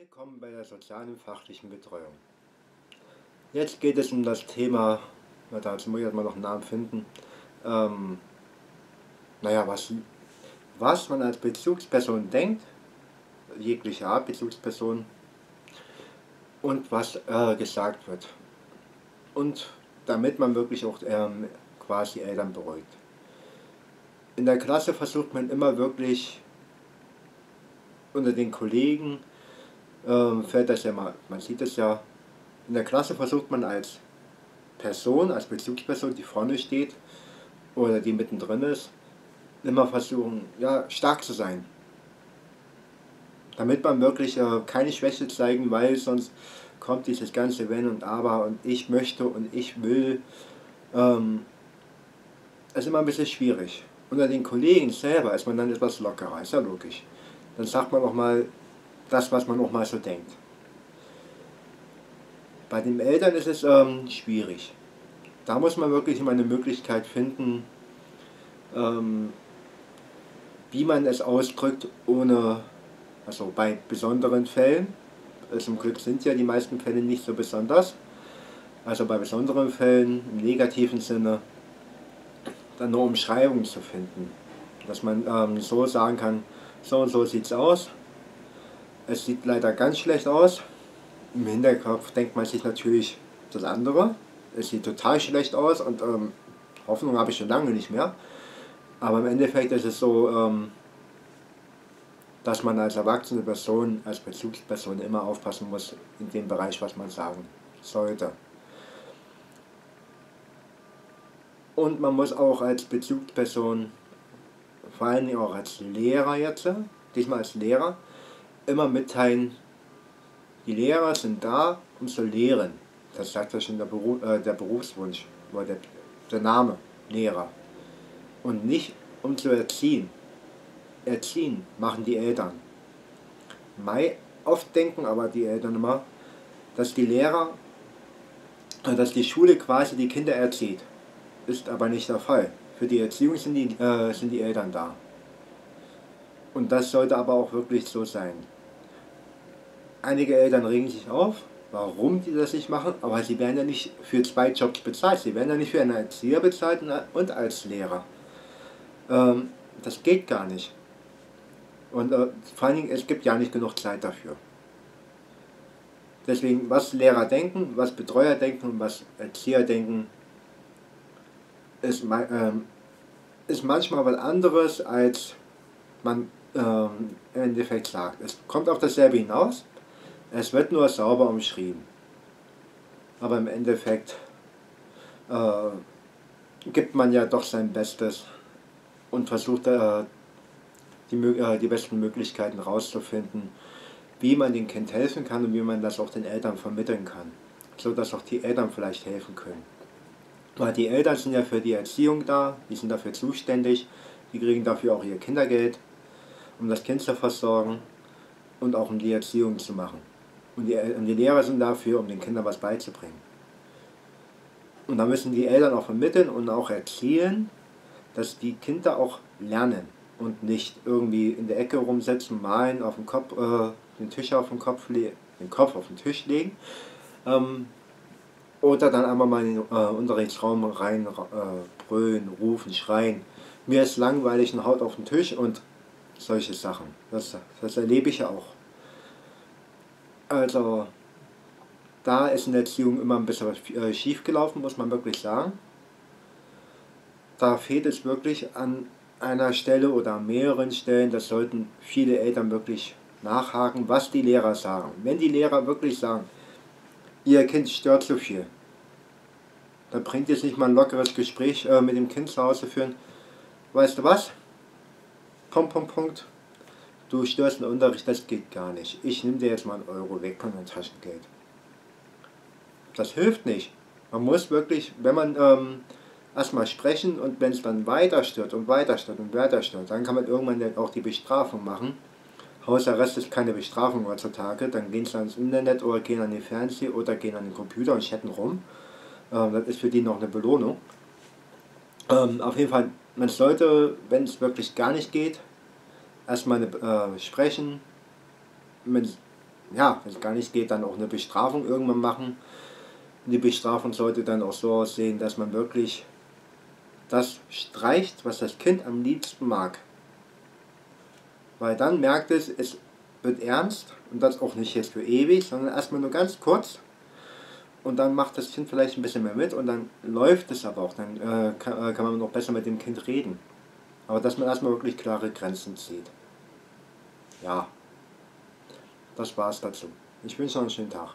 Willkommen bei der sozialen fachlichen Betreuung. Jetzt geht es um das Thema, dazu muss ich erstmal noch einen Namen finden, was man als Bezugsperson denkt, jeglicher Art Bezugsperson, und was gesagt wird. Und damit man wirklich auch quasi Eltern beruhigt. In der Klasse versucht man immer wirklich unter den Kollegen, fällt das ja mal, man sieht es ja, in der Klasse versucht man als Person, als Bezugsperson, die vorne steht oder die mittendrin ist, immer versuchen, ja, stark zu sein. Damit man wirklich keine Schwäche zeigen, weil sonst kommt dieses ganze Wenn und Aber und ich möchte und ich will. Das ist immer ein bisschen schwierig. Unter den Kollegen selber ist man dann etwas lockerer, ist ja logisch. Dann sagt man auch mal das, was man auch mal so denkt. Bei den Eltern ist es schwierig. Da muss man wirklich immer eine Möglichkeit finden, wie man es ausdrückt, ohne, also bei besonderen Fällen, zum Glück sind ja die meisten Fälle nicht so besonders, also bei besonderen Fällen im negativen Sinne, dann nur Umschreibungen zu finden. Dass man so sagen kann, so und so sieht es aus. Es sieht leider ganz schlecht aus. Im Hinterkopf denkt man sich natürlich das andere. Es sieht total schlecht aus und Hoffnung habe ich schon lange nicht mehr. Aber im Endeffekt ist es so, dass man als erwachsene Person, als Bezugsperson immer aufpassen muss in dem Bereich, was man sagen sollte. Und man muss auch als Bezugsperson, vor allem auch als Lehrer jetzt, diesmal als Lehrer, immer mitteilen, die Lehrer sind da, um zu lehren. Das sagt ja schon der Berufswunsch, oder der Name, Lehrer. Und nicht, um zu erziehen. Erziehen machen die Eltern. Oft denken aber die Eltern immer, dass die Schule quasi die Kinder erzieht. Ist aber nicht der Fall. Für die Erziehung sind die Eltern da. Und das sollte aber auch wirklich so sein. Einige Eltern regen sich auf, warum die das nicht machen, aber sie werden ja nicht für zwei Jobs bezahlt. Sie werden ja nicht für einen Erzieher bezahlt und als Lehrer. Das geht gar nicht. Und vor allen Dingen, es gibt ja nicht genug Zeit dafür. Deswegen, was Lehrer denken, was Betreuer denken und was Erzieher denken, ist manchmal was anderes, als man im Endeffekt sagt. Es kommt auf dasselbe hinaus, es wird nur sauber umschrieben. Aber im Endeffekt gibt man ja doch sein Bestes und versucht die besten Möglichkeiten rauszufinden, wie man dem Kind helfen kann und wie man das auch den Eltern vermitteln kann, sodass auch die Eltern vielleicht helfen können. Weil die Eltern sind ja für die Erziehung da, die sind dafür zuständig, die kriegen dafür auch ihr Kindergeld, um das Kind zu versorgen und auch um die Erziehung zu machen. Und die Lehrer sind dafür, um den Kindern was beizubringen. Und da müssen die Eltern auch vermitteln und auch erzielen, dass die Kinder auch lernen und nicht irgendwie in der Ecke rumsetzen, malen, auf den Kopf, den Kopf auf den Tisch legen. Oder dann einmal mal in den Unterrichtsraum rein brüllen, rufen, schreien. Mir ist langweilig und haut auf den Tisch und solche Sachen. Das erlebe ich ja auch. Also, da ist in der Erziehung immer ein bisschen was schief gelaufen, muss man wirklich sagen. Da fehlt es wirklich an einer Stelle oder an mehreren Stellen. Das sollten viele Eltern wirklich nachhaken, was die Lehrer sagen. Wenn die Lehrer wirklich sagen, ihr Kind stört so viel. Da bringt jetzt nicht mal ein lockeres Gespräch mit dem Kind zu Hause führen. Weißt du was? Punkt, Punkt, Punkt. Du störst den Unterricht, das geht gar nicht. Ich nehme dir jetzt mal einen Euro weg von deinem Taschengeld. Das hilft nicht. Man muss wirklich, wenn man erstmal sprechen und wenn es dann weiter stört und weiter stört und weiter stört, dann kann man irgendwann auch die Bestrafung machen. Hausarrest ist keine Bestrafung heutzutage, dann gehen sie ans Internet oder gehen an den Fernseher oder gehen an den Computer und chatten rum. Das ist für die noch eine Belohnung. Auf jeden Fall, man sollte, wenn es wirklich gar nicht geht, erstmal sprechen, mit ja, wenn es gar nicht geht, dann auch eine Bestrafung irgendwann machen. Die Bestrafung sollte dann auch so aussehen, dass man wirklich das streicht, was das Kind am liebsten mag. Weil dann merkt es, es wird ernst, und das auch nicht jetzt für ewig, sondern erstmal nur ganz kurz. Und dann macht das Kind vielleicht ein bisschen mehr mit und dann läuft es aber auch. Dann kann man noch besser mit dem Kind reden. Aber dass man erstmal wirklich klare Grenzen zieht. Ja, das war's dazu. Ich wünsche noch einen schönen Tag.